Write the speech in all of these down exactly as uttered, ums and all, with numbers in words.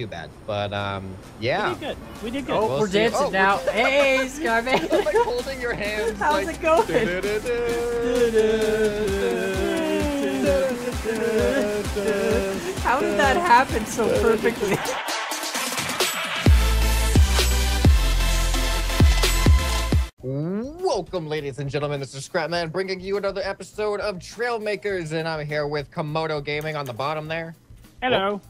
too bad, but um, yeah. We did good. We did good. Oh, we'll we're see. dancing oh, now. We're... Hey, Scrapman. It's like holding your hands. How's like... it going? How did that happen so perfectly? Welcome, ladies and gentlemen. This is Scrapman bringing you another episode of Trailmakers, and I'm here with Camodo Gaming on the bottom there. Hello.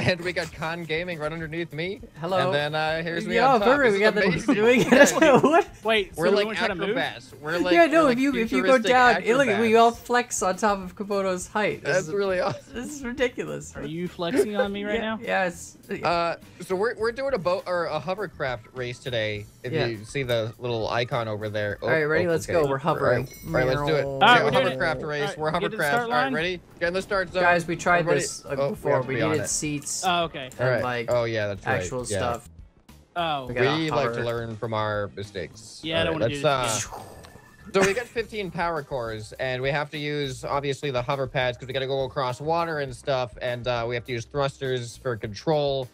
And we got kAN Gaming right underneath me. Hello. And then uh, here's me Yo, on top. Perfect. We got the doing it. Wait, so we're like acrobats. We're like yeah, no. Like if you if you go down, it, look, we all flex on top of Camodo's height. That's this, really awesome. This is ridiculous. Are you flexing on me right yeah, now? Yes. Yeah, uh, so we're we're doing a boat or a hovercraft race today. If yeah. you see the little icon over there. Oh, all right, ready? Oh, let's okay. go. We're hovering. All right, all right, let's do it. All right, we're doing hovercraft race. We're hovercraft. All right, ready? Again, let's start. Guys, we tried this before. We needed seats. Oh, okay. And right. like oh, yeah, that's actual right. yeah. stuff. Oh, we, we like to learn from our mistakes. Yeah, right, I don't want to do uh, So we got fifteen power cores, and we have to use obviously the hover pads because we got to go across water and stuff, and uh, we have to use thrusters for control.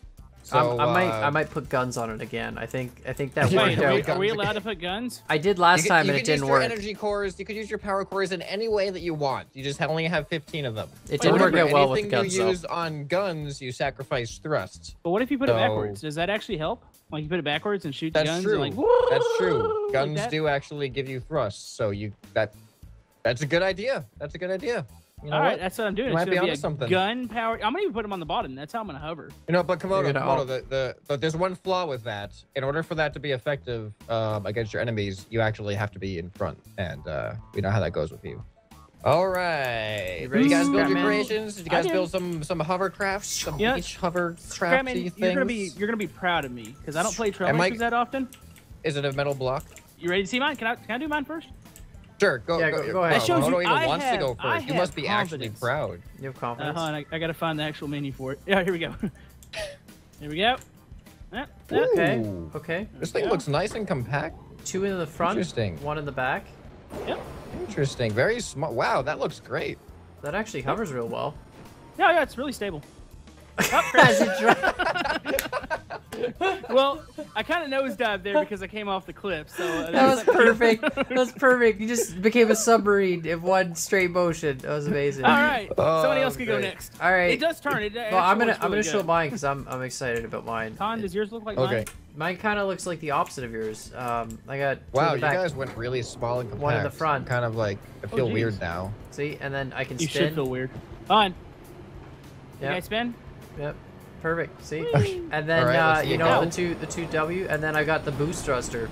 So, I, I might, uh, I might put guns on it again. I think, I think that worked out. Are, are we allowed to put guns? I did last could, time, and it didn't work. You could use your energy cores. You could use your power cores in any way that you want. You just only have fifteen of them. It didn't work out well with the guns. Anything you use on guns, you sacrifice thrust. But what if you put so, it backwards? Does that actually help? Like you put it backwards and shoot guns? That's true. Like, that's true. Guns like that? do actually give you thrust, so you that that's a good idea. That's a good idea. You know All what? right, that's what I'm doing. It might be onto something. Gun power. I'm gonna even put them on the bottom. That's how I'm gonna hover. You know, but Camodo, Camodo, the, the the there's one flaw with that. In order for that to be effective um, against your enemies, you actually have to be in front, and uh, we know how that goes with you. All right. You, ready? you guys build your creations? Did you guys build some some hovercrafts? Some yeah. beach hovercraft-y things? You're gonna be you're gonna be proud of me because I don't play Trailmakers that often. Is it a metal block? You ready to see mine? Can I can I do mine first? Sure, go, yeah, go, go, go ahead. That shows you, even I wants have, to go first. You must be confidence. actually proud. You have confidence. Uh-huh, and I, I gotta find the actual menu for it. Yeah, here we go. Here we go. Yeah, yeah. Okay, okay. This thing go. looks nice and compact. Two in the front, Interesting. one in the back. Yep. Interesting, very small. Wow, that looks great. That actually hovers real well. Yeah, yeah, it's really stable. Oh, As it dropped. Well, I kind of nosedived there because I came off the cliff. So uh, that was like, perfect. That was perfect. You just became a submarine in one straight motion. That was amazing. All right, oh, somebody else can go next. All right, it does turn. It well, I'm gonna really I'm gonna good. show mine because I'm I'm excited about mine. Con, does yours look like okay. mine? Mine kind of looks like the opposite of yours. Um, I got wow. You back. guys went really small and compact. One in the front. Kind of like I feel oh, weird now. See, and then I can. You spin. should feel weird. On. Yep. You guys spin? Yep. Perfect. See? And then right, uh, you know the two the two W and then I got the boost thruster.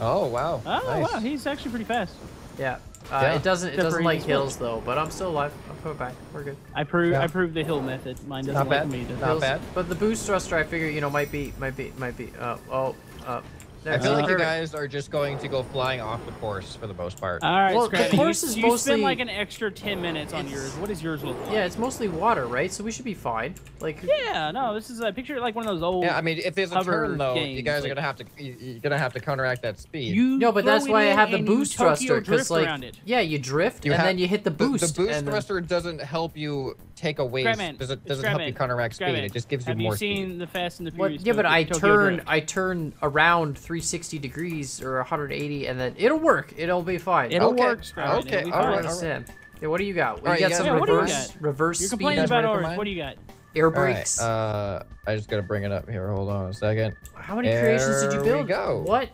Oh wow. Oh nice. wow, he's actually pretty fast. Yeah. Uh, yeah. it doesn't it Except doesn't like hills much. though, but I'm still alive. I'm coming back. We're good. I prove yeah. I proved the hill method. Mine doesn't Not like bad. me to Not hills, bad. But the boost thruster I figure, you know, might be might be might be uh oh uh I feel uh, like you guys are just going to go flying off the course for the most part. All right, well, the course you, is you mostly. You spend like an extra ten minutes on yours. What is yours look like? Yeah, it's mostly water, right? So we should be fine. Like. Yeah, no, this is a picture like one of those old. Yeah, I mean, if there's a turn though, games, you guys like, are gonna have to. You're gonna have to counteract that speed. You no, but that's why I have the boost thruster because like. It. Yeah, you drift you and have, then you hit the boost. The, the boost thruster then... doesn't help you take away. Doesn't doesn't help you counteract speed. It just gives you more speed. Have you seen the Fast and the Furious? Yeah, but I turn I turn around three. three sixty degrees or one hundred eighty and then it'll work. It'll be fine. It'll okay. work. Okay. It'll all right. All right. Yeah, what do you got? We right, got you some yeah, reverse you got? reverse You're complaining speed. about ours. What do you got? Air brakes. Right. Uh, I just got to bring it up here. Hold on a second. How many there creations did you build? We go. What?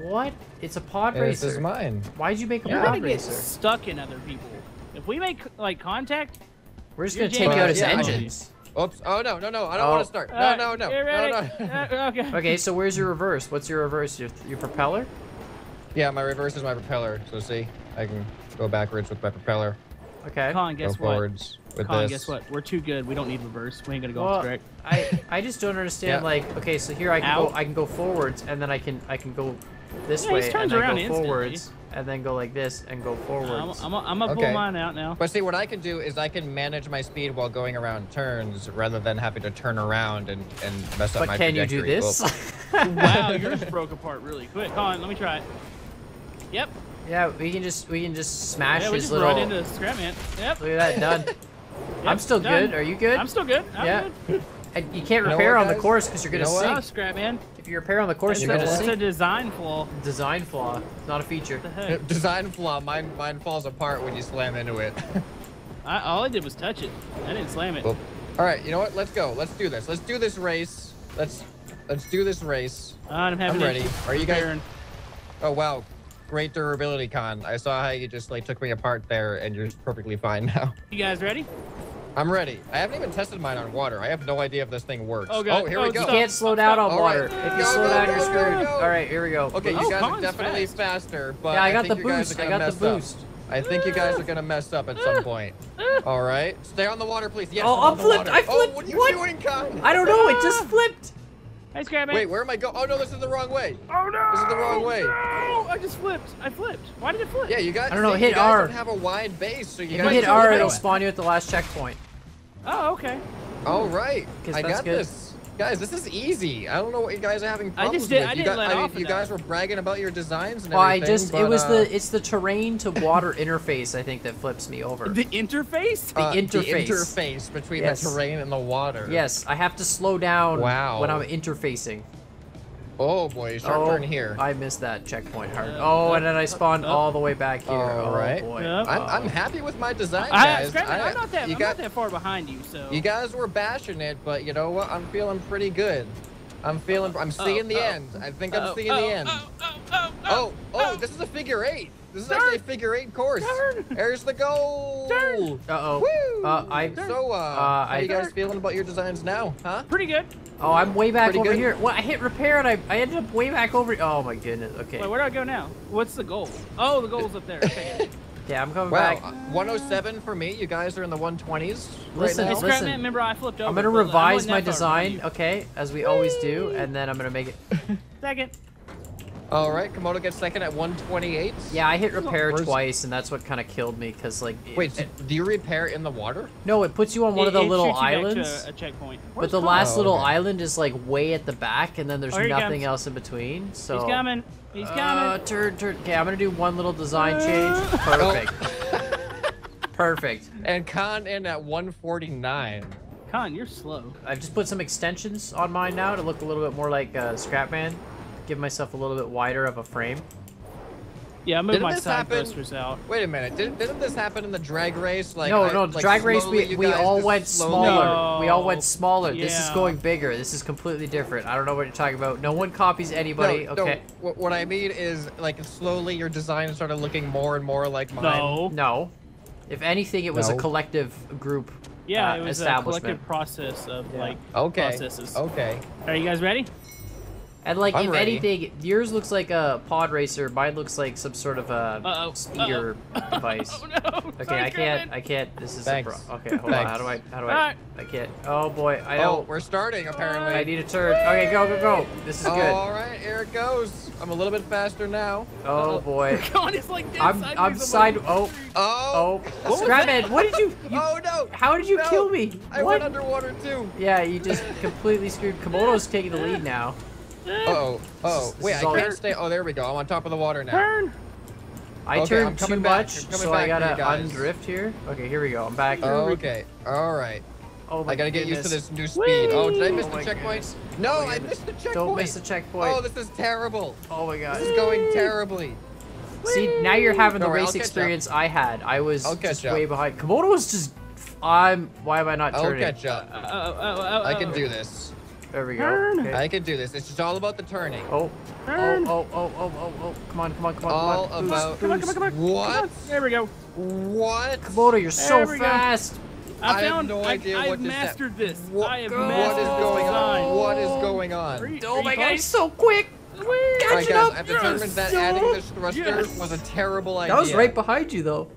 What? It's a pod racer. This is mine. Why did you make a yeah. pod racer? Get stuck in other people. If we make like contact, we're just gonna take out his yeah, engines. Oops. Oh, no, no, no. I don't oh. want to start. No, right. no, no. no, no. Uh, okay. Okay, so where's your reverse? What's your reverse? Your, your propeller? Yeah, my reverse is my propeller. So see, I can go backwards with my propeller. Okay. Colin, guess go forwards what? With Colin, this. guess what? We're too good. We don't need reverse. We ain't going to go well, off track. I, I just don't understand. yeah. Like, okay, so here I can Ow. go I can go forwards, and then I can I can go this yeah, way, and I go instantly. forwards. And then go like this and go forward. I'm, I'm, I'm gonna okay. pull mine out now. But see, what I can do is I can manage my speed while going around turns rather than having to turn around and, and mess but up my trajectory. But can you do this? Wow, yours broke apart really quick. Hold on, let me try it. Yep. Yeah, we can just we can just smash yeah, we this just little. Run into the Scrapman. Yep. Look at that, done. yep, I'm still done. good. Are you good? I'm still good. I'm yeah. good. You can't repair on the course because you're gonna sink. Scrapman. If you repair on the course, you're gonna sink. It's a design flaw. Design flaw, not a feature. Design flaw. Mine, mine falls apart when you slam into it. I, all I did was touch it. I didn't slam it. Well, all right, you know what? Let's go. Let's do this. Let's do this race. Let's, let's do this race. Uh, I'm, I'm ready. Are you guys? Oh wow, great durability, Con. I saw how you just like took me apart there, and you're perfectly fine now. You guys ready? I'm ready. I haven't even tested mine on water. I have no idea if this thing works. Oh, God. Oh here oh, we go. You can't slow down on water. Right. If you go, slow go, down, go, you're screwed. Go, go. All right, here we go. Okay, oh, you guys Con's are definitely fast. faster, but yeah, I, I got think the you boost. guys are gonna I got mess the boost. Up. I think you guys are gonna mess up at some point. All right, stay on the water, please. Yes, oh, I flipped. I flipped. Oh, what are you what? doing, Con? I don't know. It just flipped. Hey, Scrapman. Wait, where am I going? Oh no, this is the wrong way. Oh no! This is the wrong way. No! I just flipped. I flipped. Why did it flip? Yeah, you got. I don't know. See, hit you guys R. Don't have a wide base, so you. If you hit R, it'll spawn you at the last checkpoint. Oh, okay. All right. I got good. this, guys. This is easy. I don't know what you guys are having problems I just did, with. I didn't got, let I mean, off You guys were bragging about your designs and oh, everything. I just but, it was uh, the it's the terrain to water interface. I think that flips me over. The interface. Uh, the interface. The interface between yes. the terrain and the water. Yes, I have to slow down. Wow. When I'm interfacing. Oh boy, sharp oh, turn here. I missed that checkpoint hard. Uh, oh, and then I spawned uh, all the way back here. All oh, right. boy. Yeah. I'm, I'm happy with my design, guys. I, I, I'm, not that, you I'm got, not that far behind you, so. You guys were bashing it, but you know what? I'm feeling pretty good. I'm feeling, I'm seeing oh, the oh, end. I think oh, I'm seeing oh, the end. Oh, oh, oh, oh, oh, oh, this is a figure eight. This is turn, actually a figure eight course. Turn, There's the goal. Turn, uh oh. Woo. Uh, I, so, uh, uh, how I, are you guys turn. feeling about your designs now, huh? Pretty good. Oh, I'm way back Pretty over good. here. Well, I hit repair and I, I ended up way back over. Oh my goodness. Okay. Wait, where do I go now? What's the goal? Oh, the goal's up there. Okay. Yeah, I'm coming wow. back. one oh seven for me. You guys are in the one twenties. Listen, right now. listen. Remember, I flipped over. I'm gonna revise my design, okay, as we Whee! always do, and then I'm gonna make it. Second. All right, Camodo gets second at one twenty-eight. Yeah, I hit repair Where's... twice, and that's what kind of killed me, cause like. It, Wait, it, do you repair in the water? No, it puts you on one it, of the little islands. A, a checkpoint. But the last oh, little okay. island is like way at the back, and then there's oh, nothing else in between. So. He's coming. He's coming. Uh, turn, turn. Okay, I'm gonna do one little design change. Perfect. Perfect. And Khan in at one forty-nine. Khan, you're slow. I've just put some extensions on mine now to look a little bit more like uh, Scrapman. Give myself a little bit wider of a frame. Yeah, I moved my side posters out. Wait a minute, didn't, didn't this happen in the drag race? Like, no, no, I, like drag race, we, we all went smaller. No. We all went smaller. Yeah. This is going bigger. This is completely different. I don't know what you're talking about. No one copies anybody. No, okay. No. What, what I mean is, like, slowly your design started looking more and more like mine. No. No. If anything, it was no. a collective group Yeah, uh, it was a collective process of, yeah. like, okay. processes. Okay. Are you guys ready? And like, I'm if ready. anything, yours looks like a pod racer. Mine looks like some sort of a uh -oh. speeder uh -oh. device. Oh, no. Okay, Sorry, I can't. I can't. This is Thanks. a pro okay. Hold Thanks. on. How do I? How do I? Right. I can't. Oh boy. I oh, don't. We're starting apparently. I need a turn. Okay, go, go, go. This is oh, good. All right, here it goes. I'm a little bit faster now. Oh boy. It's like this. I'm I'm, I'm side. Oh. Oh. Oh. Scrapman, what did you, you? Oh no. How did you no. kill me? I what? went underwater too. Yeah, you just completely screwed. Komodo's taking the lead now. Uh-oh. Oh, wait, I can't stay. Oh, there we go. I'm on top of the water now. Turn. I okay, turned too much, so I gotta undrift here. Okay, here we go. I'm back here. Oh, okay. All right. Oh my I gotta goodness. get used to this new speed. Whee! Oh, did I miss oh the checkpoint? Goodness. No, I missed the checkpoint. Don't miss the checkpoint. Oh, this is terrible. Oh my god. This is going terribly. Whee! See, now you're having no, the race experience up. I had. I was just up. way behind. Komodo was just. I'm. Why am I not turning? I'll catch up. Uh, uh, uh, uh, uh, I can do this. There we go. Okay. I can do this. It's just all about the turning. Oh. Turn. Oh, oh, oh, oh, oh, oh. Come on, come on, come on. All come on. about. Come on, come on, come on. What? Come on. There we go. What? Komodo, you're so fast. Go. I, I found, have no I, idea I, what I've mastered this. What, I have mastered this. What is going on? Oh. What is going on? Are you, are oh my god, he's so quick. Catch right, it up. I've determined yes. that adding this thruster yes. was a terrible idea. That was right behind you, though.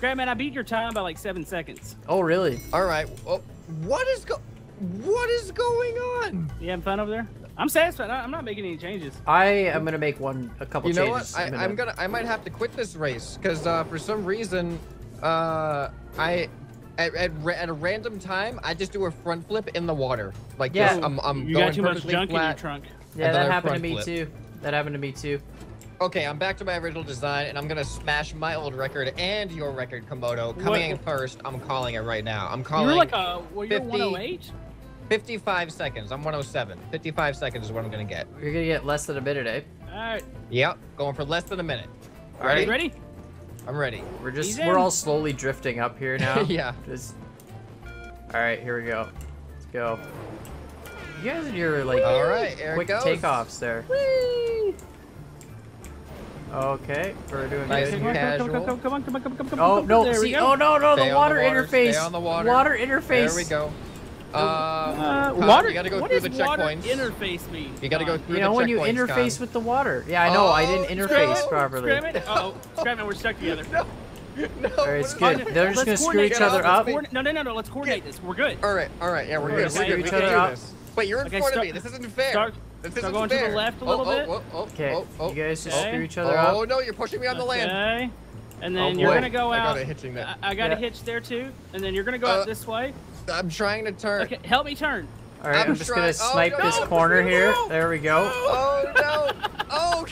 Grandman, I beat your time by like seven seconds. Oh, really? All right. Oh, what is going on? What is going on? You having fun over there? I'm satisfied. I'm not making any changes. I am gonna make one, a couple. You know changes what? I, I'm gonna. I might have to quit this race because uh, for some reason, uh, I at, at at a random time I just do a front flip in the water. Like yeah, this. I'm, I'm you going got too much junk flat, in your trunk. Yeah, that happened to me flip. too. That happened to me too. Okay, I'm back to my original design, and I'm gonna smash my old record and your record, Komodo. Coming what? in first, I'm calling it right now. I'm calling. You're like a well, you're fifty, one oh eight. fifty-five seconds. I'm one oh seven. fifty-five seconds is what I'm going to get. You're going to get less than a minute, eh? All right. Yep. Going for less than a minute. All right. Ready? I'm ready. We're just, we're all slowly drifting up here now. Yeah. Just... All right, here we go. Let's go. You guys are your, like, all right, quick takeoffs there. Whee! Okay, we're doing nice and casual. Come on, come on, come on, come on, come on, come on. Oh, no, see, oh, no, no, the water interface. Stay on the water. Water interface. There we go. Uh, water, you gotta go through the checkpoints. Interface me. You gotta go through the checkpoints. You know when you interface with the water. Yeah, I know. I didn't interface properly. Uh-oh, Scrapman, we're stuck together. No, no. All right, it's good. They're just gonna screw each other up. No, no, no, no. Let's coordinate this. We're good. All right, all right. Yeah, we're good. We're good. We can do this. Wait, you're in front of me. This isn't fair. This isn't going fair. To the left a little oh, bit. Oh, oh, oh, okay. Oh, oh, you guys just okay. screw each other oh, up. Oh no, you're pushing me on the okay. land. And then oh, you're gonna go out. I got a hitching there. I, I got yeah. a hitch there too. And then you're gonna go uh, out this way. I'm trying to turn. Okay, help me turn. All right, I'm, I'm just gonna snipe oh, no, this no, corner no. here. There we go. No. Oh no. Oh.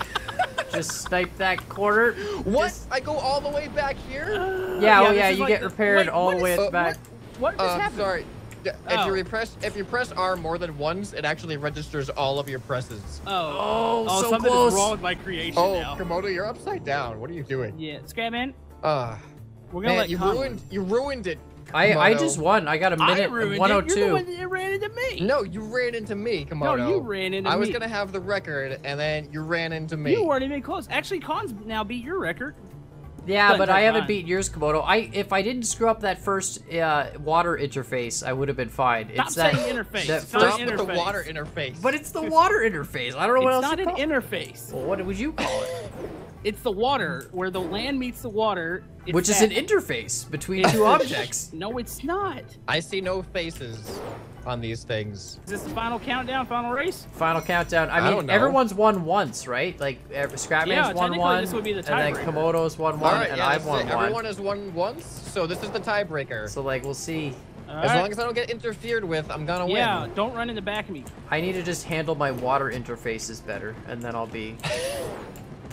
Just snipe that corner. What? Just... I go all the way back here? Uh, yeah, oh yeah. yeah you like get repaired all the way at the back. What just happened? Sorry. If oh. you repress, if you press R more than once, it actually registers all of your presses. Oh, oh, so something close. Something is wrong with my creation oh, now. Oh, Camodo, you're upside down. What are you doing? Yeah, Scrapman. Uh, we're gonna man, let you Tom ruined. Win. You ruined it. I, I just won. I got a minute and one oh two. You're the one that ran into me. No, you ran into me, Camodo. No, you ran into me. I was me. gonna have the record, and then you ran into me. You weren't even close. Actually, Khan's now beat your record. Yeah, but, but I haven't beaten yours, Camodo. I if I didn't screw up that first uh, water interface, I would have been fine. It's Stop that interface. That it's first not with the water interface. But it's the water interface. I don't know what it's else. It's not an interface. Well, what would you call it? It's the water where the land meets the water. It's Which that. is an interface between two objects. No, it's not. I see no faces on these things. Is this the final countdown, final race? Final countdown. I, I mean, everyone's won once, right? Like, Scrapman's yeah, won one, this would be the tie and breaker. Then Komodo's won one, right, and yeah, I've won it. one. Everyone has won once, so this is the tiebreaker. So, like, we'll see. All as right. long as I don't get interfered with, I'm gonna yeah, win. Yeah, don't run in the back of me. I need to just handle my water interfaces better, and then I'll be...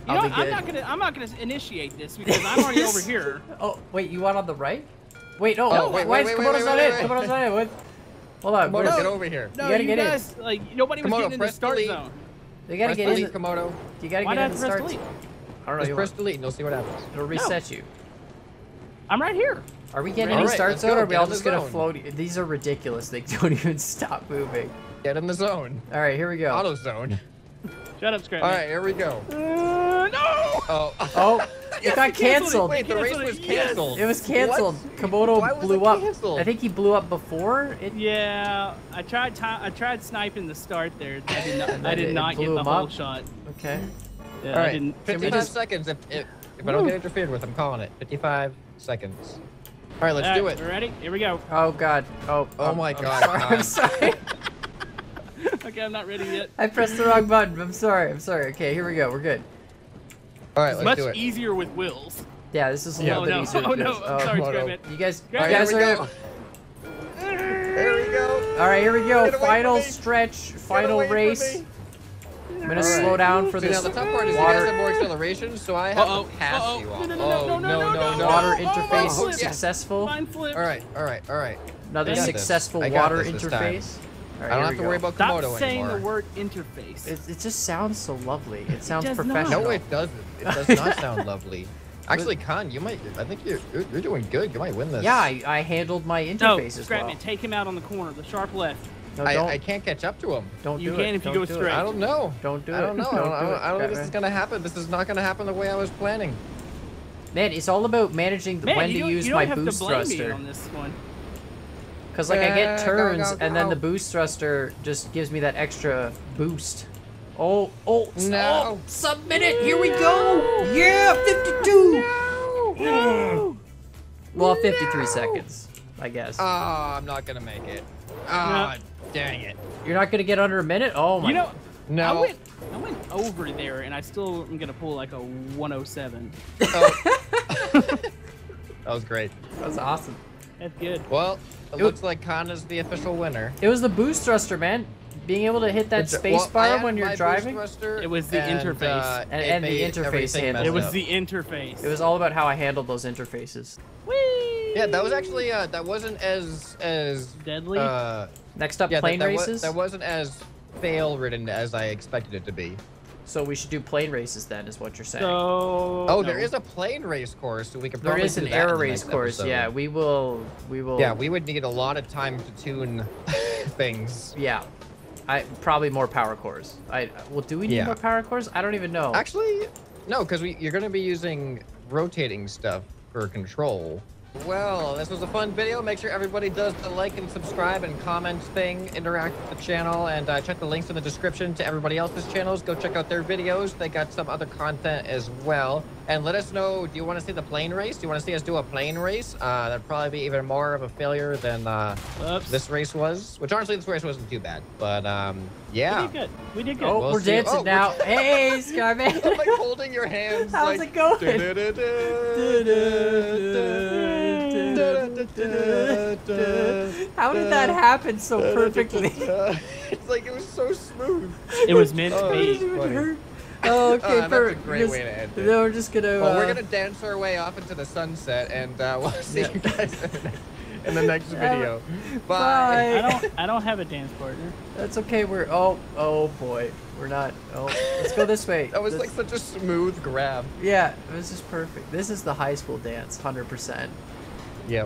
You know, I'm not gonna. I'm not gonna initiate this because I'm already over here. Oh wait, you want on the right? Wait, no. Oh, wait, wait, why wait, is Komodo's not in? Komodo's not in. What? Hold on. Komodo, get over here. No, you gotta you get guys, in. Like nobody Komodo, was getting in the start delete. zone. They gotta press get delete, in. Komodo. You gotta why get in the start delete? zone. I don't know. Just you press want. delete and you'll see what happens. It'll reset no. you. I'm right here. Are we getting any right, start zone? Go, or are we all just gonna float? These are ridiculous. They don't even stop moving. Get in the zone. All right, here we go. Auto zone. Shut up, Scrapman. All right, here we go. Uh, no! Oh, oh it yes, got canceled. Wait, the race was canceled. Yes. It was canceled. What? Komodo blew up. Canceled? I think he blew up before. It... Yeah, I tried. I tried sniping the start there. I did not. I did not get the whole up. shot. Okay. Yeah, all right. I didn't. fifty-five just... seconds. If, if, if I don't get interfered with, I'm calling it. fifty-five seconds. All right, let's all right, do it. We're ready? Here we go. Oh God. Oh. Oh um, my God. I'm sorry. I'm sorry. Okay, I'm not ready yet. I pressed the wrong button. I'm sorry. I'm sorry. Okay, here we go. We're good. All right, it's let's do it. Much easier with wills. Yeah, this is a yeah, little no, bit easier. Oh no! Oh, oh, sorry, Scrapman. You guys, you right, guys are go. There we go. All right, here we go. Final stretch, Get final race. I'm gonna right. slow down for so this. Now the tough part is water. You guys have more acceleration, so I have uh -oh. to pass uh -oh. you all. No, no, no, no, no, no, no, no. Water no, interface oh, successful. Yeah. All right, all right, all right. Another successful water interface. Right, I don't have to worry go. about Komodo Stop saying anymore. the word interface. It, it just sounds so lovely. It sounds it professional. Not. No, it doesn't. It does not sound lovely. Actually, Khan, you might. I think you're you're doing good. You might win this. Yeah, I, I handled my interface no, as well. Scrapman, take him out on the corner, the sharp left. No, I, I can't catch up to him. Don't you do can it. if don't you go straight. It. I don't know. Don't do it. I don't know. don't I don't, do I don't, I don't think this is gonna happen. This is not gonna happen the way I was planning. Man, it's all about managing the, Man, when to use my boost thruster. On this one. Because, like, yeah, I get turns, go, go, go. and then the boost thruster just gives me that extra boost. Oh, oh, no. Oh, submit it. Here we go. No. Yeah, fifty-two. No. No. Well, fifty-three no. seconds, I guess. Oh, I'm not going to make it. Oh, no. Dang it. You're not going to get under a minute? Oh, my. You know, no. I went, I went over there, and I still am going to pull, like, a one oh seven. Oh. That was great. That was awesome. That's good. Well, it, it looks like Khan is the official winner. It was the boost thruster, man. Being able to hit that it's, space well, bar when you're driving. It was the and, interface. Uh, and, and the interface handle. It was up. the interface. It was all about how I handled those interfaces. Whee! Yeah, that was actually, uh, that wasn't as, as... Deadly? Uh, Next up, yeah, plane that, that races. Was, that wasn't as fail-ridden as I expected it to be. So we should do plane races then, is what you're saying. So, oh, no. There is a plane race course, so we can probably There is an air race course, episode. yeah. We will, we will... Yeah, we would need a lot of time to tune things. Yeah. I Probably more power cores. I Well, do we need yeah. more power cores? I don't even know. Actually, no, because you're going to be using rotating stuff for control. Well, this was a fun video. Make sure everybody does the like and subscribe and comment thing, interact with the channel, and uh, check the links in the description to everybody else's channels. Go check out their videos. They got some other content as well. And let us know, do you want to see the plane race? Do you want to see us do a plane race? Uh, that'd probably be even more of a failure than uh, this race was, which honestly, this race wasn't too bad, but um, yeah. We did good. We did good. Oh, we'll we're dancing oh, now. We're... Hey, Scrapman. I'm like holding your hands. How's like, it going? Da-da-da-da-da-da-da. How did that happen so perfectly? It's like it was so smooth. It was meant to be. Oh, oh okay, uh, perfect. That's a great just, way to end it. No, we're just gonna. Well, uh, we're gonna dance our way off into the sunset, and uh, we'll see yeah. you guys in the next, in the next video. Bye. Bye. I don't. I don't have a dance partner. That's okay. We're. Oh. Oh boy. We're not. Oh. Let's go this way. That was this, like such a smooth grab. Yeah. It was just perfect. This is the high school dance, one hundred percent. Yeah.